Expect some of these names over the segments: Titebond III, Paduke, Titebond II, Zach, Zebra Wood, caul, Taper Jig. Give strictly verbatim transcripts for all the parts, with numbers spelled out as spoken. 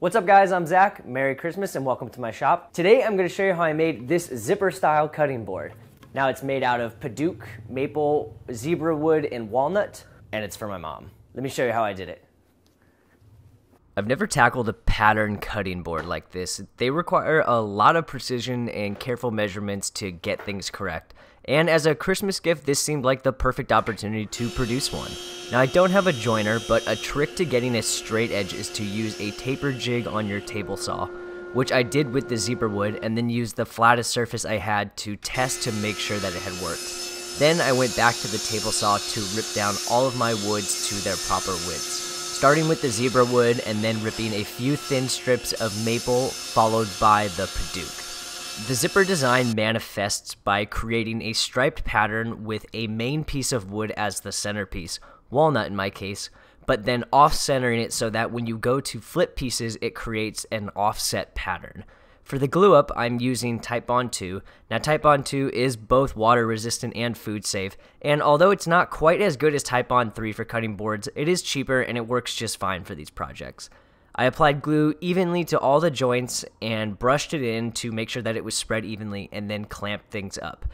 What's up guys, I'm Zach, Merry Christmas and welcome to my shop. Today I'm going to show you how I made this zipper style cutting board. Now it's made out of Paduke, maple, zebra wood, and walnut, and it's for my mom. Let me show you how I did it. I've never tackled a pattern cutting board like this. They require a lot of precision and careful measurements to get things correct. And as a Christmas gift, this seemed like the perfect opportunity to produce one. Now I don't have a joiner, but a trick to getting a straight edge is to use a taper jig on your table saw, which I did with the zebra wood, and then used the flattest surface I had to test to make sure that it had worked. Then I went back to the table saw to rip down all of my woods to their proper widths, starting with the zebra wood and then ripping a few thin strips of maple followed by the Paduke. The zipper design manifests by creating a striped pattern with a main piece of wood as the centerpiece, walnut in my case, but then off-centering it so that when you go to flip pieces, it creates an offset pattern. For the glue up, I'm using Titebond two. Now Titebond two is both water resistant and food safe, and although it's not quite as good as Titebond three for cutting boards, it is cheaper and it works just fine for these projects. I applied glue evenly to all the joints and brushed it in to make sure that it was spread evenly, and then clamped things up.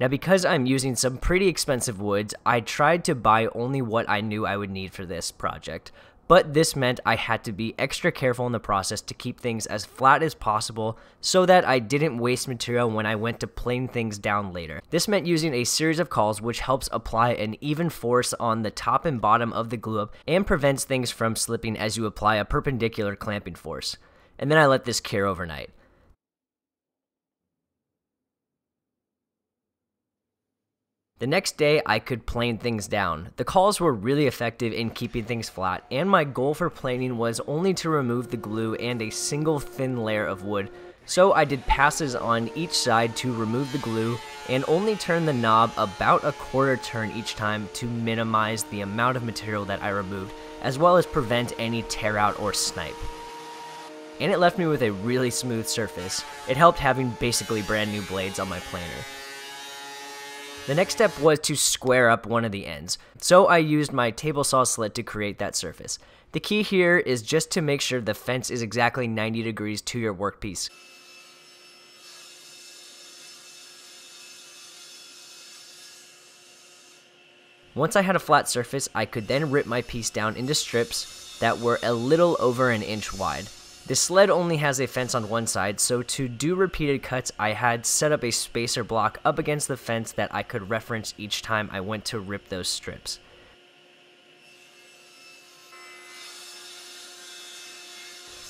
Now because I'm using some pretty expensive woods, I tried to buy only what I knew I would need for this project, but this meant I had to be extra careful in the process to keep things as flat as possible so that I didn't waste material when I went to plane things down later. This meant using a series of cauls, which helps apply an even force on the top and bottom of the glue up and prevents things from slipping as you apply a perpendicular clamping force. And then I let this cure overnight. The next day, I could plane things down. The cauls were really effective in keeping things flat, and my goal for planing was only to remove the glue and a single thin layer of wood, so I did passes on each side to remove the glue and only turned the knob about a quarter turn each time to minimize the amount of material that I removed, as well as prevent any tear out or snipe. And it left me with a really smooth surface. It helped having basically brand new blades on my planer. The next step was to square up one of the ends, so I used my table saw slit to create that surface. The key here is just to make sure the fence is exactly ninety degrees to your workpiece. Once I had a flat surface, I could then rip my piece down into strips that were a little over an inch wide. The sled only has a fence on one side, so to do repeated cuts, I had set up a spacer block up against the fence that I could reference each time I went to rip those strips.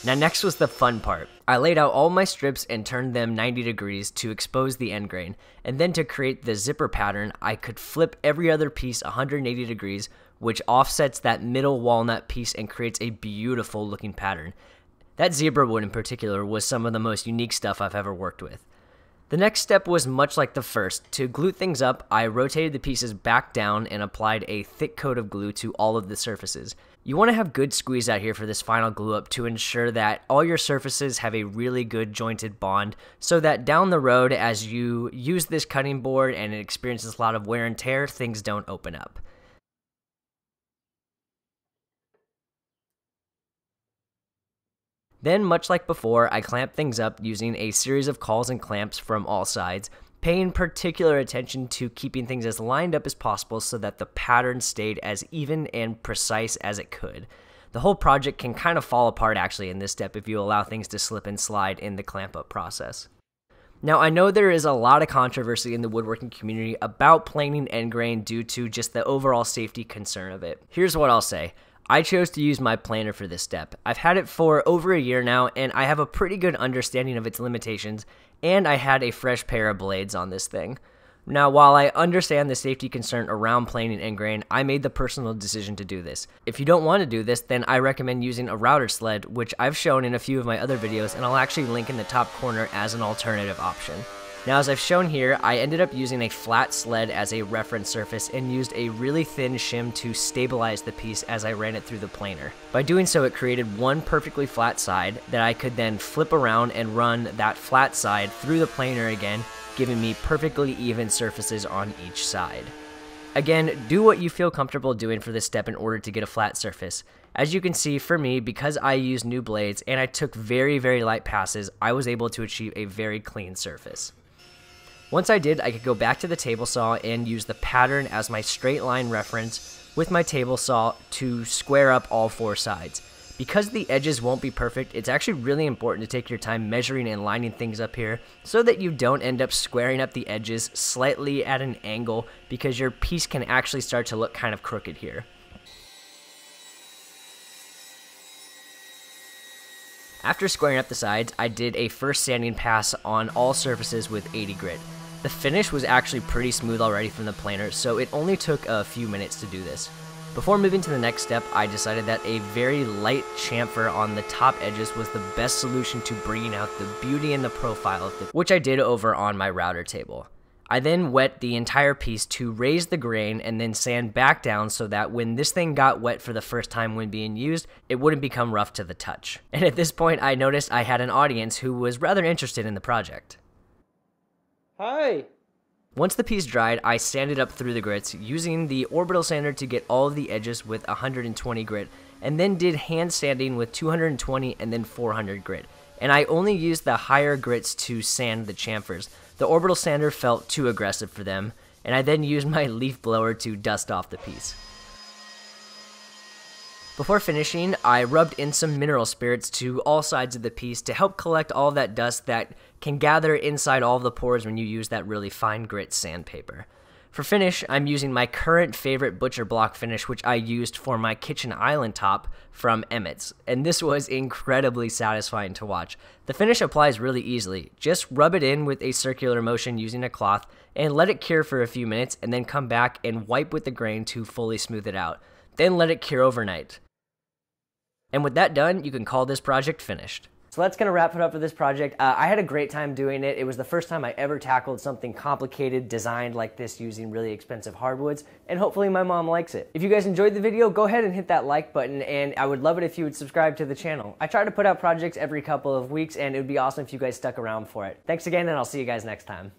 Now next was the fun part. I laid out all my strips and turned them ninety degrees to expose the end grain, and then to create the zipper pattern, I could flip every other piece one hundred eighty degrees, which offsets that middle walnut piece and creates a beautiful looking pattern. That zebra wood in particular was some of the most unique stuff I've ever worked with. The next step was much like the first. To glue things up, I rotated the pieces back down and applied a thick coat of glue to all of the surfaces. You want to have good squeeze out here for this final glue up to ensure that all your surfaces have a really good jointed bond, so that down the road as you use this cutting board and it experiences a lot of wear and tear, things don't open up. Then, much like before, I clamped things up using a series of cauls and clamps from all sides, paying particular attention to keeping things as lined up as possible so that the pattern stayed as even and precise as it could. The whole project can kind of fall apart actually in this step if you allow things to slip and slide in the clamp up process. Now, I know there is a lot of controversy in the woodworking community about planing end grain due to just the overall safety concern of it. Here's what I'll say. I chose to use my planer for this step. I've had it for over a year now, and I have a pretty good understanding of its limitations, and I had a fresh pair of blades on this thing. Now, while I understand the safety concern around planing end grain, I made the personal decision to do this. If you don't want to do this, then I recommend using a router sled, which I've shown in a few of my other videos, and I'll actually link in the top corner as an alternative option. Now, as I've shown here, I ended up using a flat sled as a reference surface and used a really thin shim to stabilize the piece as I ran it through the planer. By doing so, it created one perfectly flat side that I could then flip around and run that flat side through the planer again, giving me perfectly even surfaces on each side. Again, do what you feel comfortable doing for this step in order to get a flat surface. As you can see, for me, because I used new blades and I took very, very light passes, I was able to achieve a very clean surface. Once I did, I could go back to the table saw and use the pattern as my straight line reference with my table saw to square up all four sides. Because the edges won't be perfect, it's actually really important to take your time measuring and lining things up here so that you don't end up squaring up the edges slightly at an angle, because your piece can actually start to look kind of crooked here. After squaring up the sides, I did a first sanding pass on all surfaces with eighty grit. The finish was actually pretty smooth already from the planer, so it only took a few minutes to do this. Before moving to the next step, I decided that a very light chamfer on the top edges was the best solution to bringing out the beauty and the profile of the, which I did over on my router table. I then wet the entire piece to raise the grain and then sand back down so that when this thing got wet for the first time when being used, it wouldn't become rough to the touch. And at this point, I noticed I had an audience who was rather interested in the project. Hi! Once the piece dried, I sanded up through the grits using the orbital sander to get all of the edges with one hundred twenty grit, and then did hand sanding with two hundred twenty and then four hundred grit. And I only used the higher grits to sand the chamfers. The orbital sander felt too aggressive for them, and I then used my leaf blower to dust off the piece. Before finishing, I rubbed in some mineral spirits to all sides of the piece to help collect all that dust that can gather inside all of the pores when you use that really fine grit sandpaper. For finish, I'm using my current favorite butcher block finish, which I used for my kitchen island top from Emmett's, and this was incredibly satisfying to watch. The finish applies really easily. Just rub it in with a circular motion using a cloth and let it cure for a few minutes, and then come back and wipe with the grain to fully smooth it out. Then let it cure overnight. And with that done, you can call this project finished. So that's gonna wrap it up for this project. Uh, I had a great time doing it. It was the first time I ever tackled something complicated designed like this using really expensive hardwoods, and hopefully my mom likes it. If you guys enjoyed the video, go ahead and hit that like button, and I would love it if you would subscribe to the channel. I try to put out projects every couple of weeks, and it would be awesome if you guys stuck around for it. Thanks again, and I'll see you guys next time.